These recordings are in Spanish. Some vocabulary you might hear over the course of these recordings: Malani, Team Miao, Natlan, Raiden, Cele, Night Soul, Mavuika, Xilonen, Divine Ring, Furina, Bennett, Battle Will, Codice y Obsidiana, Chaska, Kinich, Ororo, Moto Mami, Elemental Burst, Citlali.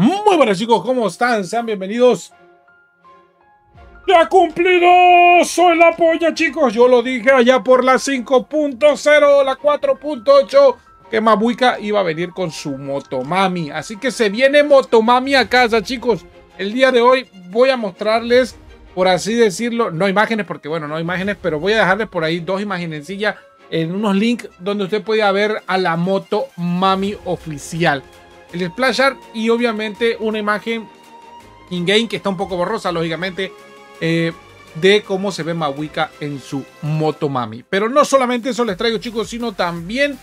Muy buenas chicos, ¿cómo están? Sean bienvenidos. ¡Ya cumplido! ¡Soy la polla chicos! Yo lo dije allá por la 5.0, la 4.8, que Mavuika iba a venir con su Moto Mami. Así que se viene Moto Mami a casa chicos. El día de hoy voy a mostrarles, por así decirlo, no imágenes, porque bueno, no imágenes, pero voy a dejarles por ahí dos imagencillas en unos links donde usted podía ver a la Moto Mami oficial, el splash art y obviamente una imagen in-game que está un poco borrosa, lógicamente, de cómo se ve Mavuika en su Moto Mami. Pero no solamente eso les traigo chicos, sino también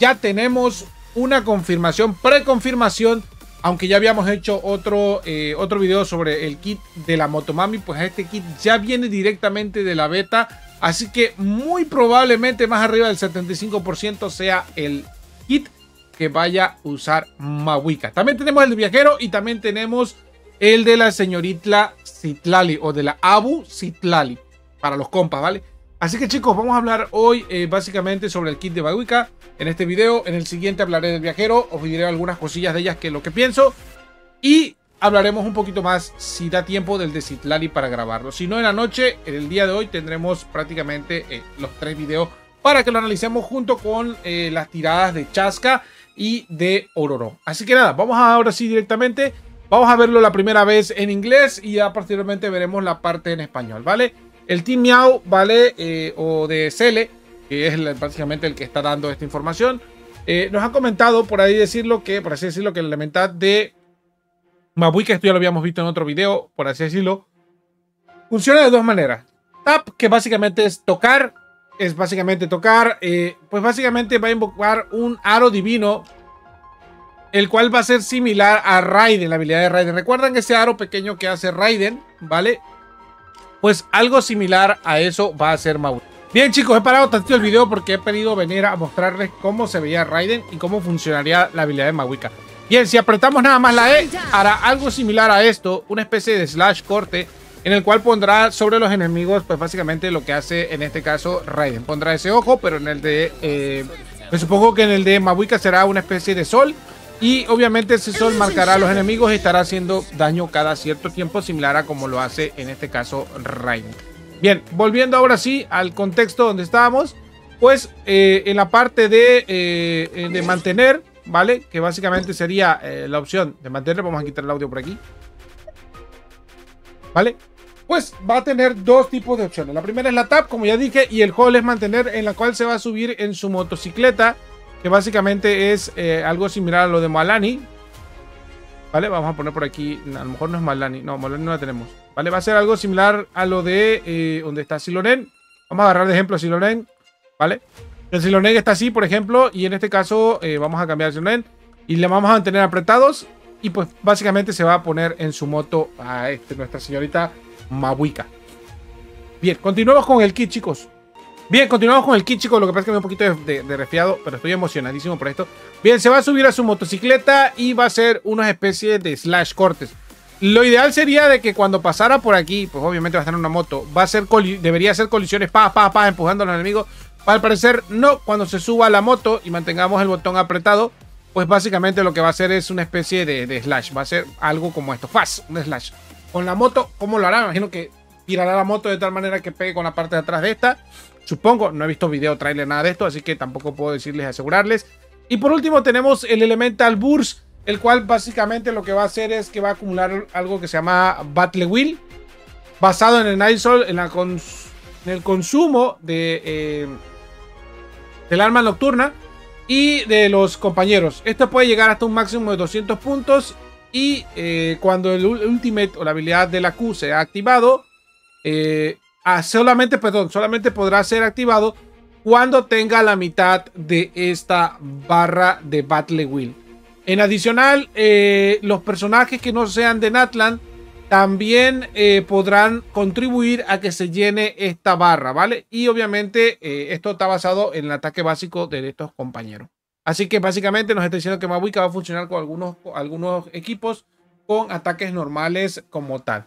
ya tenemos una confirmación, preconfirmación, aunque ya habíamos hecho otro video sobre el kit de la Moto Mami, pues este kit ya viene directamente de la beta, así que muy probablemente más arriba del 75% sea el kit que vaya a usar Mavuika. También tenemos el de viajero y también tenemos el de la señorita Citlali o de la Abu Citlali para los compas, ¿vale? Así que chicos, vamos a hablar hoy básicamente sobre el kit de Mavuika en este video. En el siguiente hablaré del viajero, os diré algunas cosillas de ellas que es lo que pienso y hablaremos un poquito más si da tiempo del de Citlali para grabarlo. Si no, en la noche, en el día de hoy tendremos prácticamente los tres videos para que lo analicemos junto con las tiradas de Chaska y de Ororo. Así que nada, vamos ahora sí directamente. Vamos a verlo la primera vez en inglés y ya posteriormente veremos la parte en español, ¿vale? El Team Miao, ¿vale? O de Cele, que es básicamente el que está dando esta información. Nos ha comentado, por así decirlo, que el elemental de Mavuika, esto ya lo habíamos visto en otro video, por así decirlo, funciona de dos maneras. Tap, que básicamente es tocar, pues básicamente va a invocar un aro divino, el cual va a ser similar a Raiden, la habilidad de Raiden. ¿Recuerdan ese aro pequeño que hace Raiden? ¿Vale? Pues algo similar a eso va a ser Mavuika. Bien chicos, he parado tantito el video porque he pedido venir a mostrarles cómo se veía Raiden y cómo funcionaría la habilidad de Mavuika. Bien, si apretamos nada más la E, hará algo similar a esto, una especie de slash corte, en el cual pondrá sobre los enemigos, pues básicamente lo que hace en este caso Raiden. Pondrá ese ojo, pero en el de... me supongo que en el de Mavuika será una especie de sol. Y obviamente ese sol marcará a los enemigos y estará haciendo daño cada cierto tiempo, similar a como lo hace en este caso Raiden. Bien, volviendo ahora sí al contexto donde estábamos, pues en la parte de mantener, ¿vale? Que básicamente sería la opción de mantener, vamos a quitar el audio por aquí, ¿vale? Pues va a tener dos tipos de opciones. La primera es la tap, como ya dije, y el hold es mantener, en la cual se va a subir en su motocicleta, que básicamente es algo similar a lo de Malani, ¿vale? Vamos a poner por aquí, a lo mejor no es Malani, no, Malani no la tenemos, ¿vale? Va a ser algo similar a lo de donde está Xilonen. Vamos a agarrar de ejemplo a Xilonen, ¿vale? El Xilonen está así, por ejemplo, y en este caso vamos a cambiar a Xilonen y le vamos a mantener apretados y pues básicamente se va a poner en su moto a nuestra señorita Mavuika. Bien, continuamos con el kit, chicos. Bien, continuamos con el kit, chicos. Lo que pasa es que me da un poquito de resfriado, pero estoy emocionadísimo por esto. Bien, se va a subir a su motocicleta y va a hacer unas especies de slash cortes. Lo ideal sería de que cuando pasara por aquí, pues obviamente va a estar en una moto, va a ser debería hacer colisiones, empujando a los enemigos. Al parecer no, cuando se suba a la moto y mantengamos el botón apretado, pues básicamente lo que va a hacer es una especie de slash. Va a ser algo como esto, un slash. Con la moto, ¿cómo lo hará? Me imagino que tirará la moto de tal manera que pegue con la parte de atrás de esta. Supongo, no he visto video, trailer, nada de esto, así que tampoco puedo decirles, asegurarles. Y por último tenemos el Elemental Burst, el cual básicamente lo que va a hacer es que va a acumular algo que se llama Battle Will, basado en el Night Soul, en el consumo del arma nocturna y de los compañeros. Esto puede llegar hasta un máximo de 200 puntos y cuando el Ultimate o la habilidad de la Q se ha activado, solamente podrá ser activado cuando tenga la mitad de esta barra de Battle Will. En adicional, los personajes que no sean de Natlan también podrán contribuir a que se llene esta barra, ¿vale? Y obviamente esto está basado en el ataque básico de estos compañeros. Así que básicamente nos está diciendo que Mavuika va a funcionar con algunos equipos con ataques normales como tal.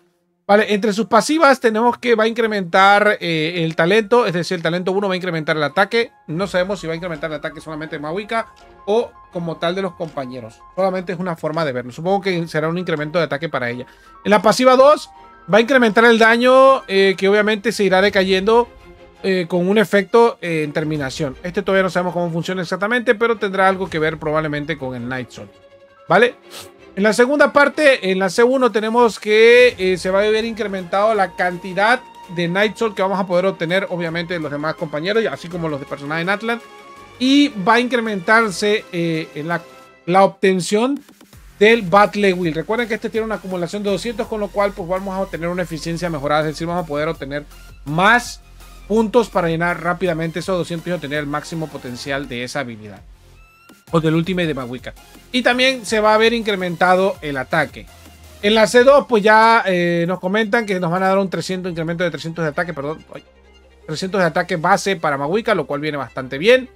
Vale, entre sus pasivas tenemos que va a incrementar el talento, es decir, el talento 1 va a incrementar el ataque. No sabemos si va a incrementar el ataque solamente de Mavuika o como tal de los compañeros. Solamente es una forma de verlo. Supongo que será un incremento de ataque para ella. En la pasiva 2 va a incrementar el daño que obviamente se irá decayendo con un efecto en terminación. Este todavía no sabemos cómo funciona exactamente, pero tendrá algo que ver probablemente con el Night Soul. ¿Vale? En la segunda parte, en la C1, tenemos que se va a ver incrementado la cantidad de Night Soul que vamos a poder obtener, obviamente, de los demás compañeros, así como los de personajes de Natlan. Y va a incrementarse en la obtención del Battle Will. Recuerden que este tiene una acumulación de 200, con lo cual pues vamos a obtener una eficiencia mejorada, es decir, vamos a poder obtener más puntos para llenar rápidamente esos 200 y obtener el máximo potencial de esa habilidad. O del Ultimate de Mavuika. Y también se va a ver incrementado el ataque. En la C2 pues ya nos comentan que nos van a dar un 300, incremento de 300 de ataque, perdón. 300 de ataque base para Mavuika, lo cual viene bastante bien.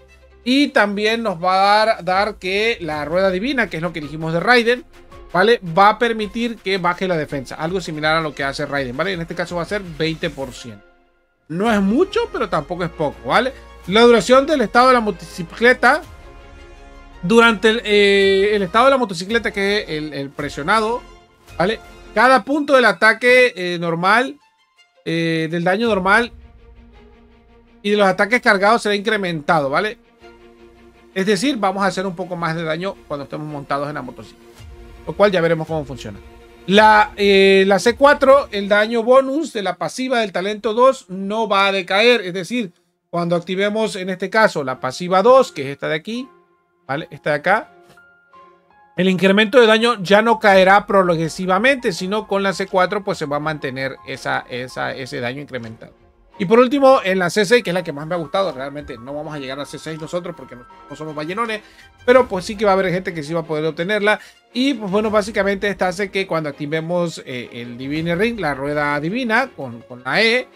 Y también nos va a dar que la rueda divina, que es lo que dijimos de Raiden, ¿vale? Va a permitir que baje la defensa. Algo similar a lo que hace Raiden, ¿vale? En este caso va a ser 20%. No es mucho, pero tampoco es poco, ¿vale? La duración del estado de la motocicleta. Durante el estado de la motocicleta, que es el presionado, ¿vale? Cada punto del ataque normal, del daño normal y de los ataques cargados será incrementado, ¿vale? Es decir, vamos a hacer un poco más de daño cuando estemos montados en la motocicleta. Lo cual ya veremos cómo funciona. La C4, el daño bonus de la pasiva del talento 2 no va a decaer. Es decir, cuando activemos en este caso la pasiva 2, que es esta de aquí, ¿vale? Esta de acá. El incremento de daño ya no caerá progresivamente, sino con la C4 pues se va a mantener ese daño incrementado. Y por último, en la C6, que es la que más me ha gustado. Realmente no vamos a llegar a C6 nosotros porque no somos ballenones, pero pues sí que va a haber gente que sí va a poder obtenerla. Y pues bueno, básicamente esta hace que cuando activemos el Divine Ring, la rueda divina con la E,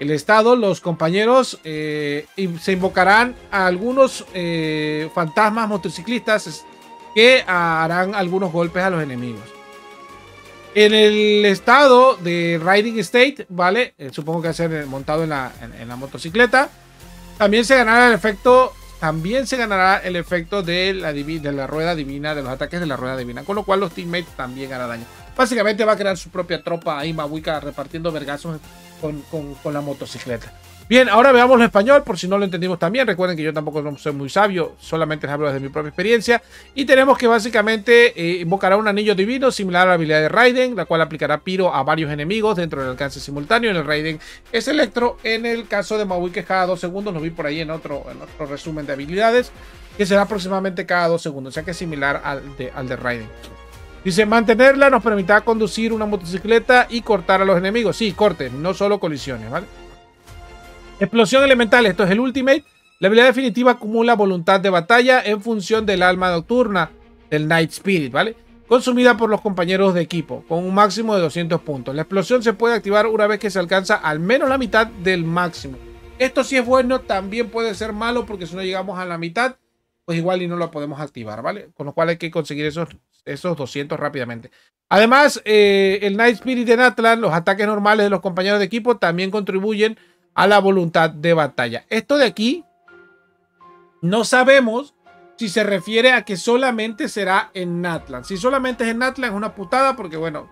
el estado, los compañeros se invocarán a algunos fantasmas motociclistas que harán algunos golpes a los enemigos. En el estado de Riding State, ¿vale? Supongo que va a ser montado en la motocicleta. También se ganará el efecto de la rueda divina, de los ataques de la rueda divina, con lo cual los teammates también harán daño. Básicamente va a crear su propia tropa ahí Mavuika repartiendo vergazos con la motocicleta. Bien, ahora veámoslo en español por si no lo entendimos también. Recuerden que yo tampoco soy muy sabio, solamente les hablo desde mi propia experiencia. Y tenemos que básicamente invocará un anillo divino similar a la habilidad de Raiden, la cual aplicará piro a varios enemigos dentro del alcance simultáneo. En el Raiden es electro, en el caso de Mavuika es cada 2 segundos, lo vi por ahí en otro resumen de habilidades, que será aproximadamente cada 2 segundos, o sea que es similar al de Raiden. Dice, mantenerla nos permitirá conducir una motocicleta y cortar a los enemigos. Sí, cortes, no solo colisiones, ¿vale? Explosión elemental, esto es el Ultimate. La habilidad definitiva acumula voluntad de batalla en función del alma nocturna del Night Spirit, ¿vale? Consumida por los compañeros de equipo, con un máximo de 200 puntos. La explosión se puede activar una vez que se alcanza al menos la mitad del máximo. Esto sí es bueno, también puede ser malo, porque si no llegamos a la mitad, pues igual y no lo podemos activar, ¿vale? Con lo cual hay que conseguir esos 200 rápidamente. Además, el Night Spirit de Natlan, los ataques normales de los compañeros de equipo también contribuyen a la voluntad de batalla. Esto de aquí no sabemos si se refiere a que solamente será en Natlan. Si solamente es en Natlan es una putada, porque bueno,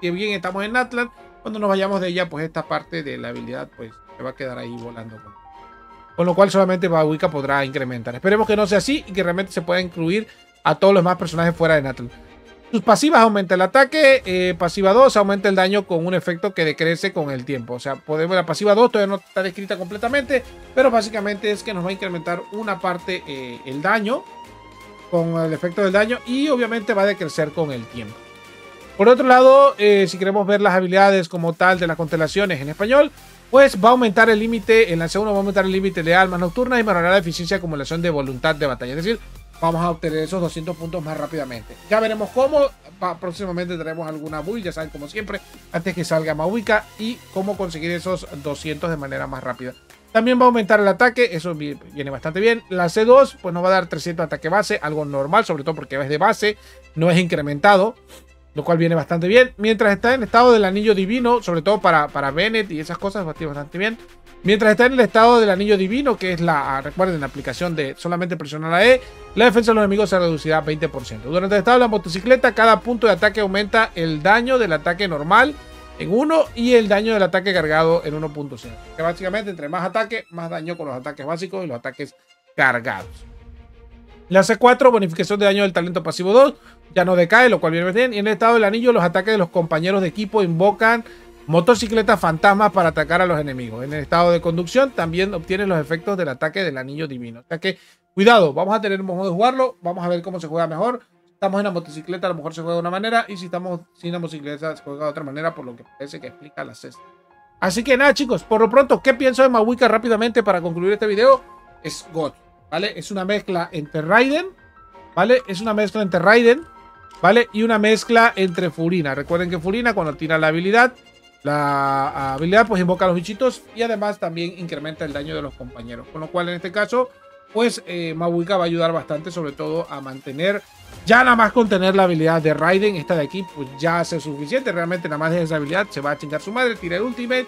que bien estamos en Natlan, cuando nos vayamos de ella pues esta parte de la habilidad pues se va a quedar ahí volando. Con lo cual solamente Mavuika podrá incrementar. Esperemos que no sea así y que realmente se pueda incluir a todos los demás personajes fuera de Natlan. Sus pasivas aumentan el ataque, pasiva 2 aumenta el daño con un efecto que decrece con el tiempo. O sea, la pasiva 2 todavía no está descrita completamente, pero básicamente es que nos va a incrementar una parte el daño, con el efecto del daño, y obviamente va a decrecer con el tiempo. Por otro lado, si queremos ver las habilidades como tal de las constelaciones en español, pues va a aumentar el límite, en la C1 va a aumentar el límite de almas nocturnas y mejorará la eficiencia de acumulación de voluntad de batalla. Es decir, vamos a obtener esos 200 puntos más rápidamente. Ya veremos cómo. Próximamente tendremos alguna build, ya saben, como siempre, antes que salga Mavuika, y cómo conseguir esos 200 de manera más rápida. También va a aumentar el ataque, eso viene bastante bien. La C2 pues nos va a dar 300 de ataque base, algo normal, sobre todo porque es de base, no es incrementado. lo cual viene bastante bien. Mientras está en estado del anillo divino, sobre todo para Bennett y esas cosas, va a estar bastante bien. Mientras está en el estado del anillo divino, que es la, recuerden, la aplicación de solamente presionar la E, la defensa de los enemigos se reducirá a 20%. Durante el estado de la motocicleta, cada punto de ataque aumenta el daño del ataque normal en 1 y el daño del ataque cargado en 1.0. Que básicamente, entre más ataque, más daño con los ataques básicos y los ataques cargados. La C4, bonificación de daño del talento pasivo 2, ya no decae, lo cual viene bien. Y en el estado del anillo, los ataques de los compañeros de equipo invocan motocicletas fantasmas para atacar a los enemigos. En el estado de conducción también obtienen los efectos del ataque del anillo divino. O sea que, cuidado, vamos a tener un modo de jugarlo. Vamos a ver cómo se juega mejor. Si estamos en la motocicleta, a lo mejor se juega de una manera. Y si estamos sin la motocicleta, se juega de otra manera, por lo que parece que explica la sexta. Así que nada, chicos, por lo pronto, ¿qué pienso de Mavuika rápidamente para concluir este video? Es God, ¿vale? Es una mezcla entre Raiden, ¿vale? Es una mezcla entre Raiden, ¿vale? Y una mezcla entre Furina. Recuerden que Furina, cuando tira la habilidad pues invoca a los bichitos y además también incrementa el daño de los compañeros, con lo cual en este caso pues Mavuika va a ayudar bastante, sobre todo a mantener, ya nada más con tener la habilidad de Raiden, esta de aquí pues ya hace suficiente, realmente nada más de esa habilidad se va a chingar su madre, tira el ultimate,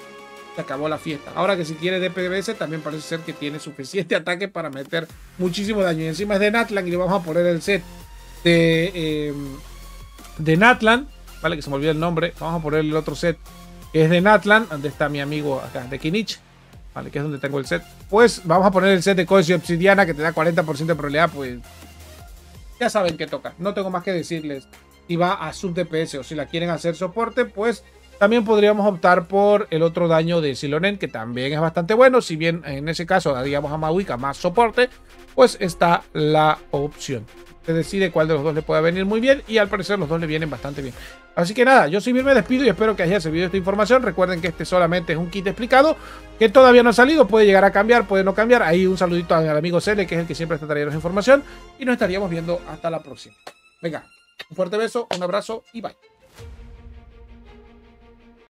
se acabó la fiesta. Ahora que si quiere DPS también parece ser que tiene suficiente ataque para meter muchísimo daño, y encima es de Natlan y le vamos a poner el set de Natlan, vale, que se me olvidó el nombre, vamos a poner el otro set que es de Natlan, donde está mi amigo acá, de Kinich, vale, que es donde tengo el set. Pues vamos a poner el set de Codice y Obsidiana, que te da 40% de probabilidad, pues ya saben que toca. No tengo más que decirles si va a sub DPS o si la quieren hacer soporte, pues también podríamos optar por el otro daño de Xilonen, que también es bastante bueno. Si bien en ese caso daríamos a Mavuika más soporte, pues está la opción. Se decide cuál de los dos le pueda venir muy bien, y al parecer los dos le vienen bastante bien. Así que nada, yo soy Vir, me despido y espero que haya servido esta información. Recuerden que este solamente es un kit explicado que todavía no ha salido, puede llegar a cambiar, puede no cambiar. Ahí un saludito al amigo Cele, que es el que siempre está trayendo información, y nos estaríamos viendo hasta la próxima. Venga, un fuerte beso, un abrazo y bye.